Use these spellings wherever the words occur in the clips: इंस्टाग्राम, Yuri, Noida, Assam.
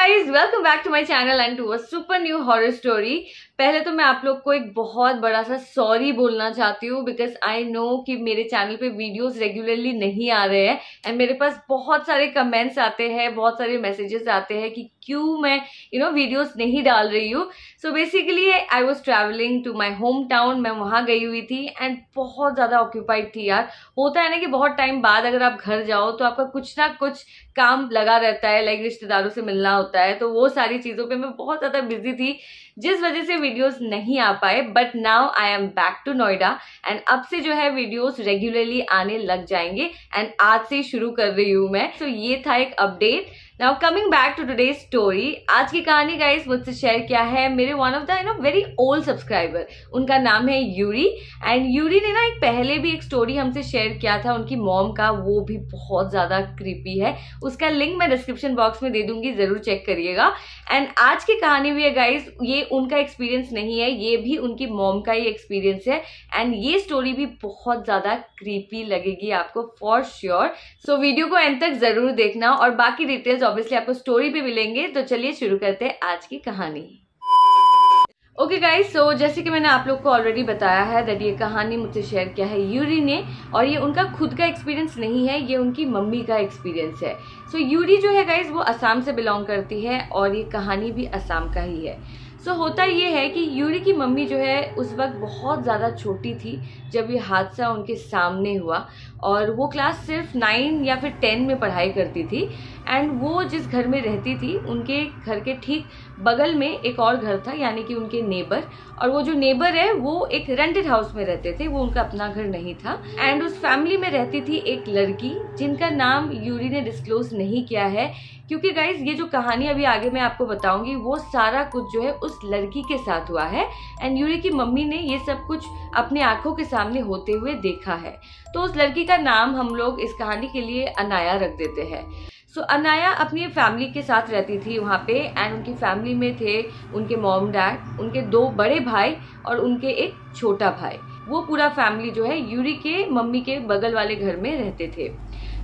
Guys welcome back to my channel and to a super new horror story. पहले तो मैं आप लोग को एक बहुत बड़ा सा सॉरी बोलना चाहती हूँ बिकॉज आई नो कि मेरे चैनल पे वीडियोस रेगुलरली नहीं आ रहे हैं एंड मेरे पास बहुत सारे कमेंट्स आते हैं, बहुत सारे मैसेजेस आते हैं कि क्यों मैं वीडियोस नहीं डाल रही हूँ। So basically I was travelling to my home town, मैं वहाँ गई हुई थी एंड बहुत ज़्यादा ऑक्यूपाइड थी यार। होता है ना कि बहुत टाइम बाद अगर आप घर जाओ तो आपका कुछ ना कुछ काम लगा रहता है, लाइक रिश्तेदारों से मिलना होता है, तो वो सारी चीज़ों पे मैं बहुत ज़्यादा बिजी थी जिस वजह से वीडियोस नहीं आ पाए। But now I am back to Noida and अब से जो है वीडियोस रेगुलरली आने लग जाएंगे एंड आज से शुरू कर रही हूँ मैं। सो ये था एक update. Now coming back to today story. आज की कहानी गाइज मुझसे शेयर किया है मेरे one of the very old subscriber, उनका नाम है यूरी। एंड यूरी ने ना एक पहले भी एक स्टोरी हमसे शेयर किया था उनकी मॉम का, वो भी बहुत ज़्यादा क्रीपी है। उसका लिंक मैं डिस्क्रिप्शन बॉक्स में दे दूंगी, ज़रूर चेक करिएगा। एंड आज की कहानी भी है गाइज, ये उनका एक्सपीरियंस नहीं है, ये भी उनकी मॉम का ही एक्सपीरियंस है एंड ये स्टोरी भी बहुत ज़्यादा क्रीपी लगेगी आपको फॉर श्योर। सो वीडियो को एंड तक ज़रूर देखना और बाकी डिटेल्स ऑब्वियसली आपको स्टोरी पे मिलेंगे। तो चलिए शुरू करते हैं आज की कहानी। ओके गाइस, सो जैसे कि मैंने आप लोग को ऑलरेडी बताया है दैट ये कहानी मुझसे शेयर किया है यूरी ने और ये उनका खुद का एक्सपीरियंस नहीं है, ये उनकी मम्मी का एक्सपीरियंस है। सो यूरी जो है गाइस वो असम से बिलोंग करती है और ये कहानी भी असम का ही है। सो होता ये है कि यूरी की मम्मी जो है उस वक्त बहुत ज़्यादा छोटी थी जब ये हादसा उनके सामने हुआ और वो क्लास सिर्फ 9 या फिर 10 में पढ़ाई करती थी। एंड वो जिस घर में रहती थी उनके घर के ठीक बगल में एक और घर था, यानी कि उनके नेबर, और वो जो नेबर है वो एक रेंटेड हाउस में रहते थे, वो उनका अपना घर नहीं था। एंड उस फैमिली में रहती थी एक लड़की जिनका नाम यूरी ने डिस्क्लोज नहीं किया है क्योंकि गाइज ये जो कहानी अभी आगे मैं आपको बताऊंगी वो सारा कुछ जो है उस लड़की के साथ हुआ है एंड यूरी की मम्मी ने ये सब कुछ अपनी आंखों के सामने होते हुए देखा है। तो उस लड़की का नाम हम लोग इस कहानी के लिए अनाया रख देते हैं। सो अनाया अपनी फैमिली के साथ रहती थी वहाँ पे एंड उनकी फैमिली में थे उनके मॉम डैड, उनके 2 बड़े भाई और उनके एक छोटा भाई। वो पूरा फैमिली जो है यूरी के मम्मी के बगल वाले घर में रहते थे।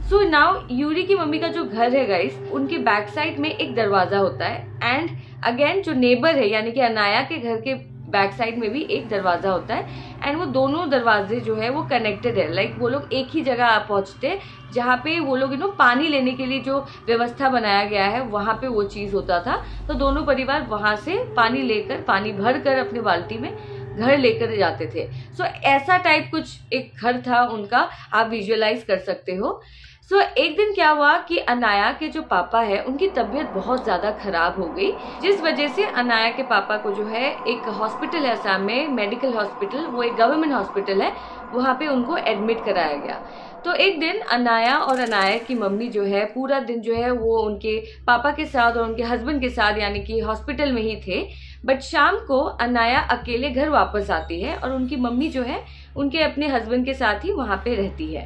सो नाउ यूरी की मम्मी का जो घर है गाइस उनके बैक साइड में एक दरवाज़ा होता है एंड अगेन जो नेबर है यानी कि अनाया के घर के बैक साइड में भी एक दरवाज़ा होता है एंड वो दोनों दरवाजे जो है वो कनेक्टेड है, लाइक वो लोग एक ही जगह आ पहुँचते हैं जहाँ पे वो लोग पानी लेने के लिए जो व्यवस्था बनाया गया है वहाँ पे वो चीज़ होता था। तो दोनों परिवार वहाँ से पानी लेकर, पानी भर कर अपने बाल्टी में घर लेकर जाते थे। सो ऐसा टाइप कुछ एक घर था उनका, आप विजुअलाइज कर सकते हो। सो एक दिन क्या हुआ कि अनाया के जो पापा है उनकी तबीयत बहुत ज़्यादा ख़राब हो गई जिस वजह से अनाया के पापा को जो है एक हॉस्पिटल है असम में, मेडिकल हॉस्पिटल, वो एक गवर्नमेंट हॉस्पिटल है, वहाँ पे उनको एडमिट कराया गया। तो एक दिन अनाया और अनाया की मम्मी जो है पूरा दिन जो है वो उनके पापा के साथ और उनके हस्बैंड के साथ यानी कि हॉस्पिटल में ही थे। बट शाम को अनाया अकेले घर वापस आती है और उनकी मम्मी जो है उनके अपने हस्बैंड के साथ ही वहाँ पे रहती है।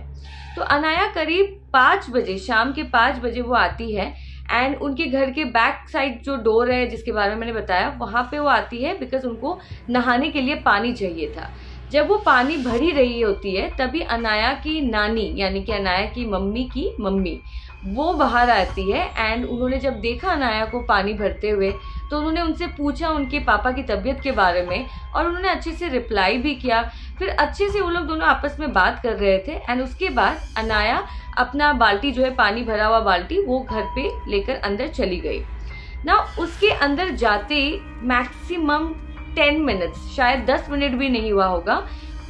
तो अनाया करीब 5 बजे, शाम के 5 बजे वो आती है एंड उनके घर के बैक साइड जो डोर है जिसके बारे में मैंने बताया वहाँ पे वो आती है बिकॉज उनको नहाने के लिए पानी चाहिए था। जब वो पानी भर ही रही होती है तभी अनाया की नानी यानी कि अनाया की मम्मी वो बाहर आती है एंड उन्होंने जब देखा अनाया को पानी भरते हुए तो उन्होंने उनसे पूछा उनके पापा की तबीयत के बारे में और उन्होंने अच्छे से रिप्लाई भी किया। फिर अच्छे से वो लोग दोनों आपस में बात कर रहे थे एंड उसके बाद अनाया अपना बाल्टी जो है पानी भरा हुआ बाल्टी वो घर पे लेकर अंदर चली गई। ना उसके अंदर जाते मैक्सिमम 10 मिनट्स, शायद 10 मिनट भी नहीं हुआ होगा,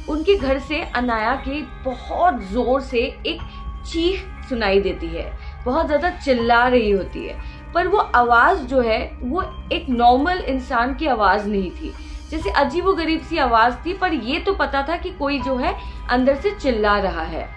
उनके घर से अनाया की बहुत ज़ोर से एक चीख सुनाई देती है, बहुत ज़्यादा चिल्ला रही होती है। पर वो आवाज़ जो है वो एक नॉर्मल इंसान की आवाज़ नहीं थी, जैसे अजीबोगरीब सी आवाज़ थी, पर ये तो पता था कि कोई जो है अंदर से चिल्ला रहा है।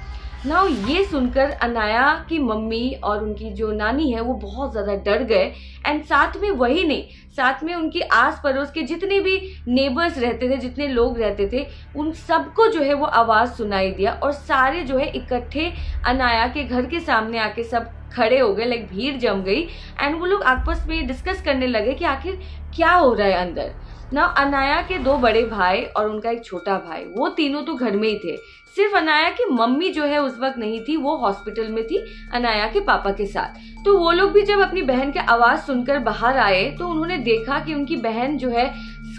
नाउ ये सुनकर अनाया की मम्मी और उनकी जो नानी है वो बहुत ज़्यादा डर गए एंड साथ में वही नहीं, साथ में उनके आस पड़ोस के जितने भी नेबर्स रहते थे, जितने लोग रहते थे, उन सबको जो है वो आवाज़ सुनाई दिया और सारे जो है इकट्ठे अनाया के घर के सामने आके सब खड़े हो गए, लाइक भीड़ जम गई एंड वो लोग आपस में डिस्कस करने लगे कि आखिर क्या हो रहा है अंदर ना। अनाया के दो बड़े भाई और उनका एक छोटा भाई, वो तीनों तो घर में ही थे। सिर्फ अनाया की मम्मी जो है उस वक्त नहीं थी, वो हॉस्पिटल में थी अनाया के पापा के साथ। तो वो लोग भी जब अपनी बहन की आवाज़ सुनकर बाहर आए तो उन्होंने देखा कि उनकी बहन जो है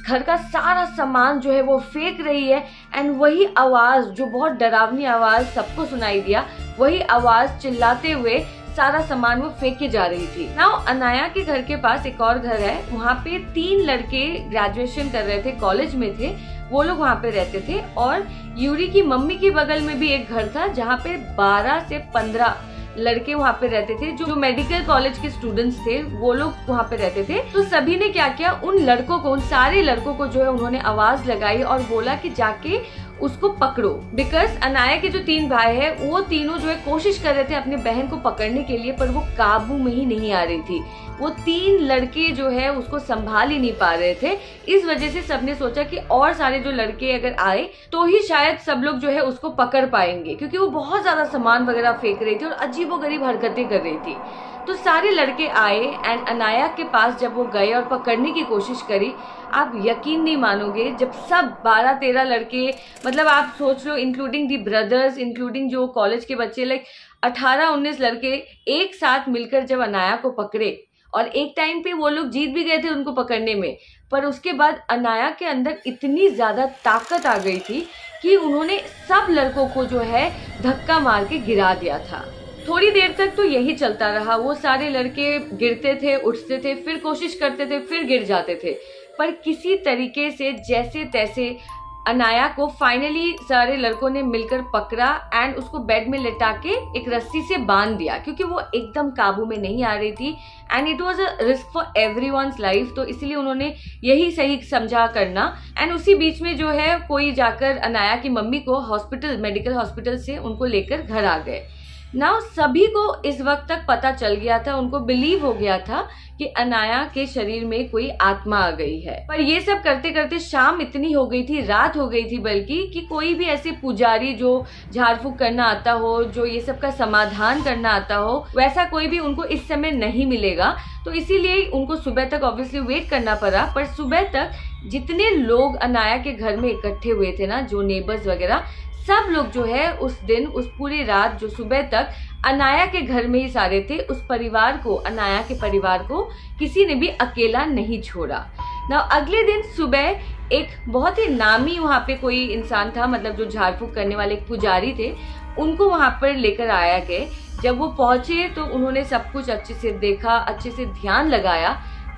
घर का सारा सामान जो है वो फेंक रही है एंड वही आवाज़ जो बहुत डरावनी आवाज़ सबको सुनाई दिया, वही आवाज़ चिल्लाते हुए सारा सामान वो फेंक के जा रही थी। नाउ अनाया के घर के पास एक और घर है, वहाँ पे तीन लड़के ग्रेजुएशन कर रहे थे, कॉलेज में थे, वो लोग वहाँ पे रहते थे। और यूरी की मम्मी के बगल में भी एक घर था जहाँ पे 12 से 15 लड़के वहाँ पे रहते थे, जो मेडिकल कॉलेज के स्टूडेंट्स थे, वो लोग वहाँ पे रहते थे। तो सभी ने क्या किया, उन लड़कों को, उन सारे लड़कों को जो है उन्होंने आवाज लगाई और बोला कि जाके उसको पकड़ो, बिकॉज अनाया के जो तीन भाई है वो तीनों जो है कोशिश कर रहे थे अपने बहन को पकड़ने के लिए, पर वो काबू में ही नहीं आ रही थी। वो तीन लड़के जो है उसको संभाल ही नहीं पा रहे थे। इस वजह से सबने सोचा कि और सारे जो लड़के अगर आए तो ही शायद सब लोग जो है उसको पकड़ पाएंगे, क्योंकि वो बहुत ज्यादा सामान वगैरह फेंक रही थी और अजीबोगरीब हरकतें कर रही थी। तो सारे लड़के आए एंड अनाया के पास जब वो गए और पकड़ने की कोशिश करी, आप यकीन नहीं मानोगे, जब सब 12-13 लड़के, मतलब आप सोच लो इंक्लूडिंग दी ब्रदर्स, इंक्लूडिंग जो कॉलेज के बच्चे, लाइक 18-19 लड़के एक साथ मिलकर जब अनाया को पकड़े, और एक टाइम पे वो लोग जीत भी गए थे उनको पकड़ने में, पर उसके बाद अनाया के अंदर इतनी ज़्यादा ताकत आ गई थी कि उन्होंने सब लड़कों को जो है धक्का मार के गिरा दिया था। थोड़ी देर तक तो यही चलता रहा, वो सारे लड़के गिरते थे, उठते थे, फिर कोशिश करते थे, फिर गिर जाते थे, पर किसी तरीके से जैसे तैसे अनाया को फाइनली सारे लड़कों ने मिलकर पकड़ा एंड उसको बेड में लिटा के एक रस्सी से बांध दिया, क्योंकि वो एकदम काबू में नहीं आ रही थी and it was a risk for everyone's life. तो इसलिए उन्होंने यही सही समझा करना। एंड उसी बीच में जो है कोई जाकर अनाया की मम्मी को हॉस्पिटल, मेडिकल हॉस्पिटल से उनको लेकर घर आ गए। नाउ सभी को इस वक्त तक पता चल गया था, उनको बिलीव हो गया था कि अनाया के शरीर में कोई आत्मा आ गई है। पर ये सब करते करते शाम इतनी हो गई थी, रात हो गई थी बल्कि, कि कोई भी ऐसे पुजारी जो झाड़ फूक करना आता हो, जो ये सब का समाधान करना आता हो, वैसा कोई भी उनको इस समय नहीं मिलेगा। तो इसीलिए उनको सुबह तक ऑब्वियसली वेट करना पड़ा। पर सुबह तक जितने लोग अनाया के घर में इकट्ठे हुए थे ना, जो नेबर्स वगैरह, सब लोग जो है उस दिन, उस पूरी रात, जो सुबह तक अनाया के घर में ही सारे थे, उस परिवार को, अनाया के परिवार को किसी ने भी अकेला नहीं छोड़ा। ना अगले दिन सुबह एक बहुत ही नामी वहाँ पे कोई इंसान था, मतलब जो झाड़ फूक करने वाले एक पुजारी थे, उनको वहाँ पर लेकर आया गया। जब वो पहुँचे तो उन्होंने सब कुछ अच्छे से देखा, अच्छे से ध्यान लगाया,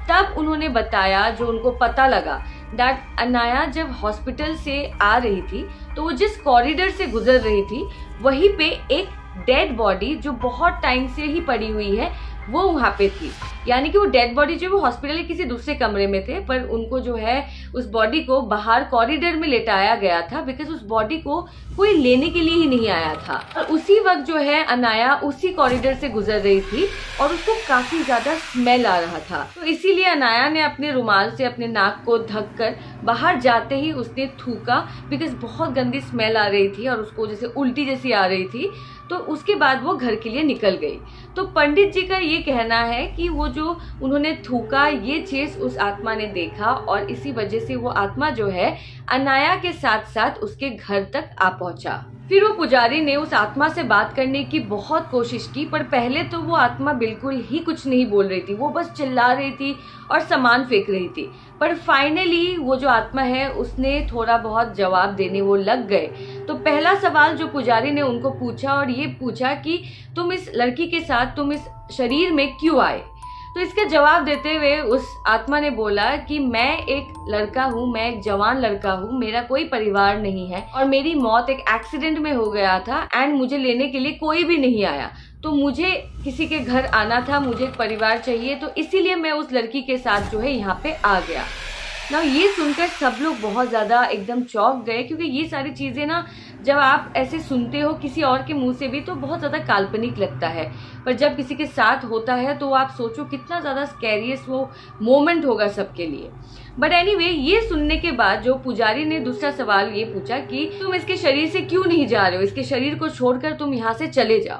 तब उन्होंने बताया जो उनको पता लगा दैट अनाया जब हॉस्पिटल से आ रही थी तो वो जिस कॉरिडोर से गुजर रही थी वहीं पे एक डेड बॉडी जो बहुत टाइम से ही पड़ी हुई है वो वहाँ पे थी। यानी कि वो डेड बॉडी जो वो हॉस्पिटल के किसी दूसरे कमरे में थे, पर उनको जो है उस बॉडी को बाहर कॉरिडोर में लेटाया गया था, बिकॉज उस बॉडी को कोई लेने के लिए ही नहीं आया था। और उसी वक्त जो है अनाया उसी कॉरिडोर से गुजर रही थी और उसको काफ़ी ज़्यादा स्मेल आ रहा था, तो इसीलिए अनाया ने अपने रुमाल से अपने नाक को ढक कर बाहर जाते ही उसने थूका, बिकॉज बहुत गंदी स्मेल आ रही थी और उसको जैसे उल्टी जैसी आ रही थी। तो उसके बाद वो घर के लिए निकल गई। तो पंडित जी का ये कहना है कि वो जो उन्होंने थूका, ये चीज़ उस आत्मा ने देखा और इसी वजह से वो आत्मा जो है अनाया के साथ साथ उसके घर तक आ पहुंचा। फिर वो पुजारी ने उस आत्मा से बात करने की बहुत कोशिश की, पर पहले तो वो आत्मा बिल्कुल ही कुछ नहीं बोल रही थी, वो बस चिल्ला रही थी और सामान फेंक रही थी। पर फाइनली वो जो आत्मा है उसने थोड़ा बहुत जवाब देने वो लग गए। तो पहला सवाल जो पुजारी ने उनको पूछा, और ये पूछा कि तुम इस लड़की के साथ, तुम इस शरीर में क्यों आए? तो इसका जवाब देते हुए उस आत्मा ने बोला कि मैं एक लड़का हूँ, मैं एक जवान लड़का हूँ, मेरा कोई परिवार नहीं है और मेरी मौत एक एक्सीडेंट में हो गया था एंड मुझे लेने के लिए कोई भी नहीं आया, तो मुझे किसी के घर आना था, मुझे एक परिवार चाहिए, तो इसीलिए मैं उस लड़की के साथ जो है यहाँ पे आ गया। ना ये सुनकर सब लोग बहुत ज़्यादा एकदम चौंक गए, क्योंकि ये सारी चीज़ें ना जब आप ऐसे सुनते हो किसी और के मुंह से भी तो बहुत ज़्यादा काल्पनिक लगता है, पर जब किसी के साथ होता है तो आप सोचो कितना ज़्यादा स्कैरियस्ट वो मोमेंट होगा सबके लिए। बट एनीवे, ये सुनने के बाद जो पुजारी ने दूसरा सवाल ये पूछा कि तुम इसके शरीर से क्यों नहीं जा रहे हो, इसके शरीर को छोड़कर तुम यहाँ से चले जाओ।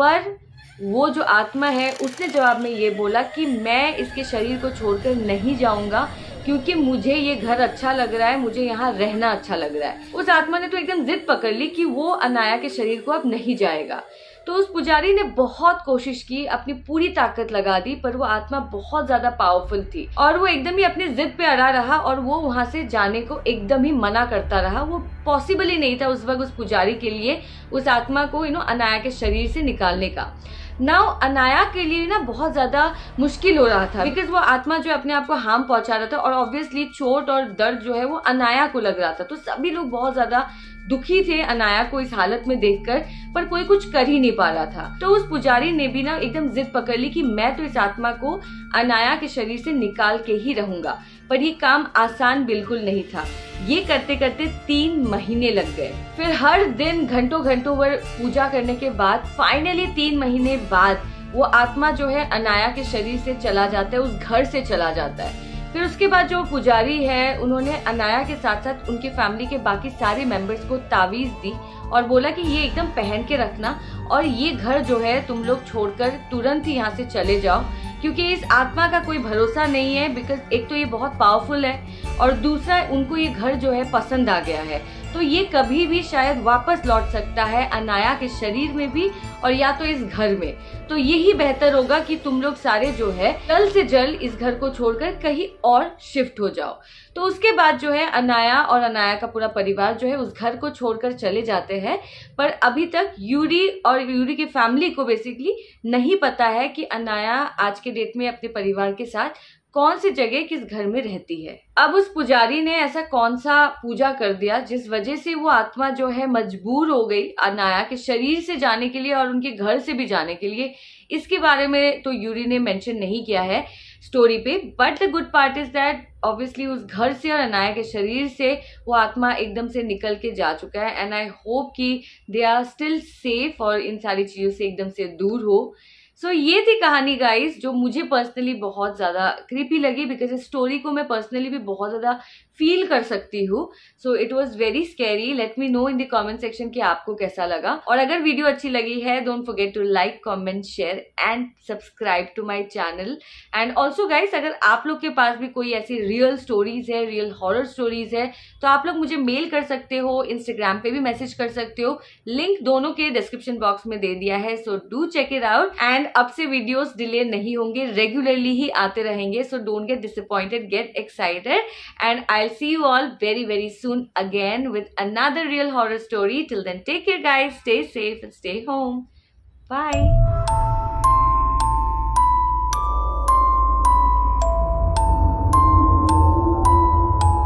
पर वो जो आत्मा है उसने जवाब में ये बोला कि मैं इसके शरीर को छोड़कर नहीं जाऊंगा क्योंकि मुझे ये घर अच्छा लग रहा है, मुझे यहाँ रहना अच्छा लग रहा है। उस आत्मा ने तो एकदम जिद पकड़ ली कि वो अनाया के शरीर को अब नहीं जाएगा। तो उस पुजारी ने बहुत कोशिश की, अपनी पूरी ताकत लगा दी, पर वो आत्मा बहुत ज्यादा पावरफुल थी और वो एकदम ही अपनी जिद पे अड़ा रहा और वो वहां से जाने को एकदम ही मना करता रहा। वो पॉसिबल ही नहीं था उस वक्त उस पुजारी के लिए उस आत्मा को अनाया के शरीर से निकालने का। नाउ अनाया के लिए बहुत ज्यादा मुश्किल हो रहा था बिकॉज वो आत्मा जो अपने आप को हार्म पहुंचा रहा था और ऑब्वियसली चोट और दर्द जो है वो अनाया को लग रहा था। तो सभी लोग बहुत ज्यादा दुखी थे अनाया को इस हालत में देखकर, पर कोई कुछ कर ही नहीं पा रहा था। तो उस पुजारी ने भी एकदम जिद पकड़ ली कि मैं तो इस आत्मा को अनाया के शरीर से निकाल के ही रहूंगा। पर ये काम आसान बिल्कुल नहीं था। ये करते करते 3 महीने लग गए। फिर हर दिन घंटों घंटों भर पूजा करने के बाद फाइनली 3 महीने बाद वो आत्मा जो है अनाया के शरीर से चला जाता है, उस घर से चला जाता है। फिर उसके बाद जो पुजारी है उन्होंने अनाया के साथ साथ उनके फैमिली के बाकी सारे मेंबर्स को तावीज दी और बोला कि ये एकदम पहन के रखना और ये घर जो है तुम लोग छोड़कर तुरंत ही यहाँ से चले जाओ क्योंकि इस आत्मा का कोई भरोसा नहीं है। बिकॉज एक तो ये बहुत पावरफुल है और दूसरा उनको ये घर जो है पसंद आ गया है, तो ये कभी भी शायद वापस लौट सकता है अनाया के शरीर में भी और या तो इस घर में। तो यही बेहतर होगा कि तुम लोग सारे जो है जल्द से जल्द इस घर को छोड़कर कहीं और शिफ्ट हो जाओ। तो उसके बाद जो है अनाया और अनाया का पूरा परिवार जो है उस घर को छोड़कर चले जाते हैं। पर अभी तक यूरी और यूरी की फैमिली को बेसिकली नहीं पता है कि अनाया आज के डेट में अपने परिवार के साथ कौन सी जगह किस घर में रहती है। अब उस पुजारी ने ऐसा कौन सा पूजा कर दिया जिस वजह से वो आत्मा जो है मजबूर हो गई अनाया के शरीर से जाने के लिए और उनके घर से भी जाने के लिए, इसके बारे में तो यूरी ने मेंशन नहीं किया है स्टोरी पे। But the good part is that obviously उस घर से और अनाया के शरीर से वो आत्मा एकदम से निकल के जा चुका है। एंड आई होप कि दे आर स्टिल सेफ और इन सारी चीज़ों से एकदम से दूर हो। सो ये थी कहानी गाइस, जो मुझे पर्सनली बहुत ज़्यादा क्रीपी लगी बिकॉज इस स्टोरी को मैं पर्सनली भी बहुत ज़्यादा फील कर सकती हूँ। So it was very scary. Let me know in the comment section कि आपको कैसा लगा, और अगर वीडियो अच्छी लगी है don't forget to like, comment, share and subscribe to my channel. And also guys, अगर आप लोग के पास भी कोई ऐसी रियल स्टोरीज है, रियल हॉरर स्टोरीज है, तो आप लोग मुझे मेल कर सकते हो, इंस्टाग्राम पे भी मैसेज कर सकते हो। लिंक दोनों के डिस्क्रिप्शन बॉक्स में दे दिया है। So do check it out. And अब से वीडियोस डिले नहीं होंगे, रेगुलरली ही आते रहेंगे। So don't get disappointed, get excited and I will see you all very very soon again with another real horror story. Till then take care guys, stay safe, stay home, bye.